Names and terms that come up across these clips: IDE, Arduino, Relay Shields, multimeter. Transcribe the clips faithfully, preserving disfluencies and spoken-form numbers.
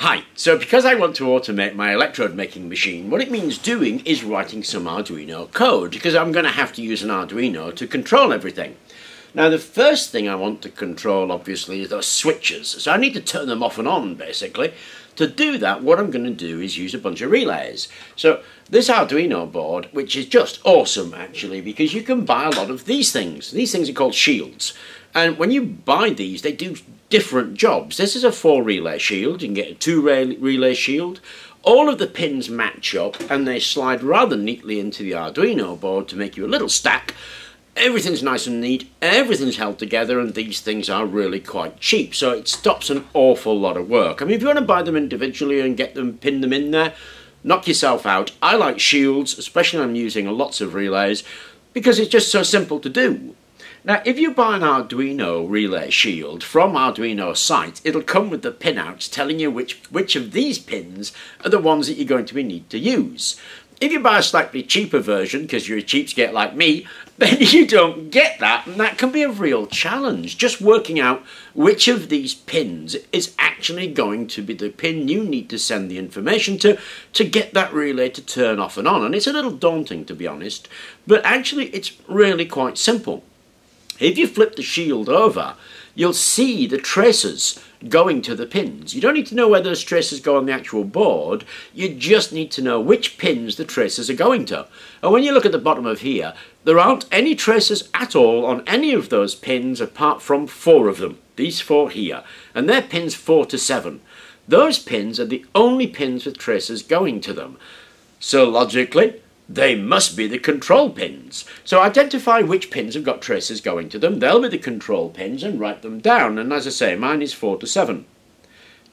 Hi, so because I want to automate my electrode making machine, what it means doing is writing some Arduino code, because I'm going to have to use an Arduino to control everything. Now the first thing I want to control obviously is those switches, so I need to turn them off and on basically. To do that, what I'm going to do is use a bunch of relays. So this Arduino board, which is just awesome actually, because you can buy a lot of these things. These things are called shields, and when you buy these they do different jobs. This is a four relay shield, you can get a two relay shield. All of the pins match up and they slide rather neatly into the Arduino board to make you a little stack. Everything's nice and neat, everything's held together, and these things are really quite cheap, so it stops an awful lot of work. I mean, if you want to buy them individually and get them, pin them in there, knock yourself out. I like shields, especially when I'm using lots of relays, because it's just so simple to do. Now, if you buy an Arduino relay shield from Arduino site, it'll come with the pinouts telling you which, which of these pins are the ones that you're going to be need to use. If you buy a slightly cheaper version, because you're a cheapskate like me, then you don't get that, and that can be a real challenge. Just working out which of these pins is actually going to be the pin you need to send the information to, to get that relay to turn off and on. And it's a little daunting, to be honest, but actually it's really quite simple. If you flip the shield over, you'll see the tracers going to the pins. You don't need to know where those tracers go on the actual board, you just need to know which pins the tracers are going to. And when you look at the bottom of here, there aren't any tracers at all on any of those pins apart from four of them, these four here, and they're pins four to seven. Those pins are the only pins with tracers going to them. So logically, they must be the control pins. So identify which pins have got traces going to them. They'll be the control pins, and write them down. And as I say, mine is four to seven.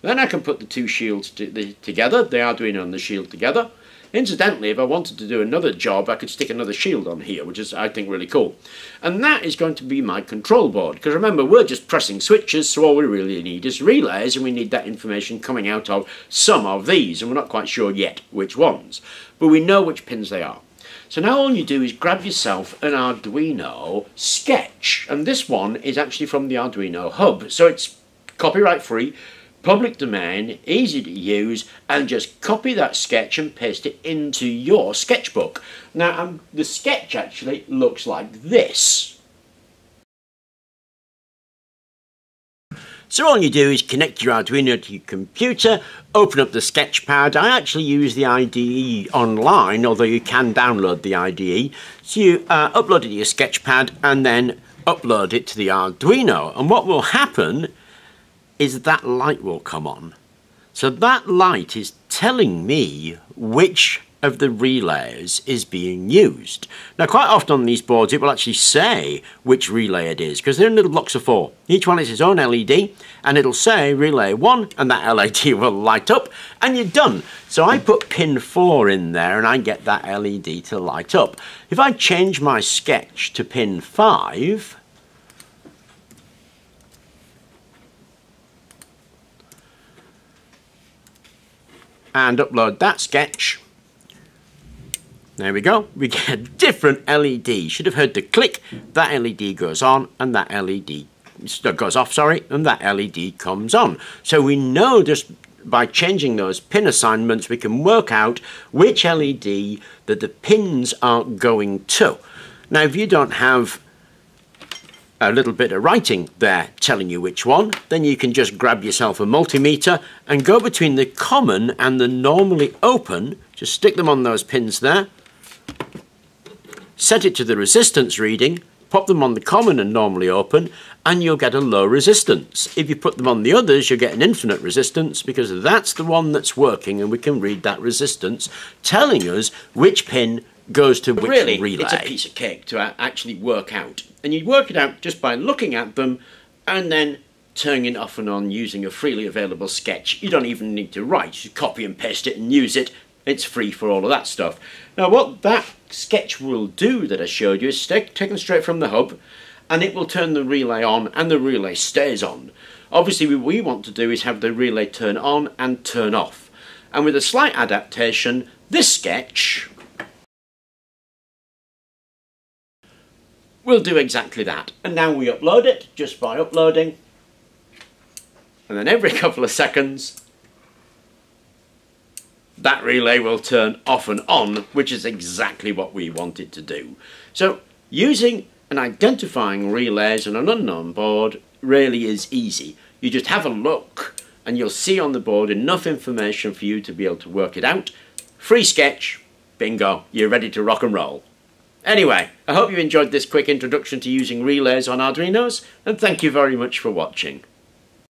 Then I can put the two shields to the, together, the Arduino and the shield together. Incidentally, if I wanted to do another job, I could stick another shield on here, which is, I think, really cool. And that is going to be my control board, because remember, we're just pressing switches, so all we really need is relays, and we need that information coming out of some of these, and we're not quite sure yet which ones, but we know which pins they are. So now all you do is grab yourself an Arduino sketch, and this one is actually from the Arduino Hub, so it's copyright free, public domain, easy to use, and just copy that sketch and paste it into your sketchbook. Now, um, the sketch actually looks like this. So all you do is connect your Arduino to your computer, open up the sketchpad. I actually use the I D E online, although you can download the I D E. So you uh, upload it to your sketchpad and then upload it to the Arduino. And what will happen is that light will come on. So that light is telling me which of the relays is being used. Now, quite often on these boards it will actually say which relay it is, because they're in little blocks of four. Each one has its own L E D, and it'll say relay one, and that L E D will light up, and you're done. So I put pin four in there and I get that L E D to light up. If I change my sketch to pin five, and upload that sketch, there we go, we get a different L E D. You should have heard the click. That L E D goes on, and that L E D goes off, sorry, and that L E D comes on. So we know just by changing those pin assignments we can work out which L E D that the pins are going to. Now, if you don't have a little bit of writing there telling you which one, then you can just grab yourself a multimeter and go between the common and the normally open, just stick them on those pins there, set it to the resistance reading, pop them on the common and normally open, and you'll get a low resistance. If you put them on the others, you'll get an infinite resistance, because that's the one that's working, and we can read that resistance telling us which pin goes to which really, relay. It's a piece of cake to actually work out. And you work it out just by looking at them and then turning it off and on using a freely available sketch. You don't even need to write. You copy and paste it and use it. It's free for all of that stuff. Now, what that sketch will do that I showed you is take, taken straight from the Hub, and it will turn the relay on, and the relay stays on. Obviously, what we want to do is have the relay turn on and turn off. And with a slight adaptation, this sketch we'll do exactly that. And now we upload it just by uploading, and then every couple of seconds that relay will turn off and on, which is exactly what we wanted to do. So using and identifying relays on an unknown board really is easy. You just have a look and you'll see on the board enough information for you to be able to work it out. Free sketch, bingo, you're ready to rock and roll. Anyway, I hope you enjoyed this quick introduction to using relays on Arduinos, and thank you very much for watching.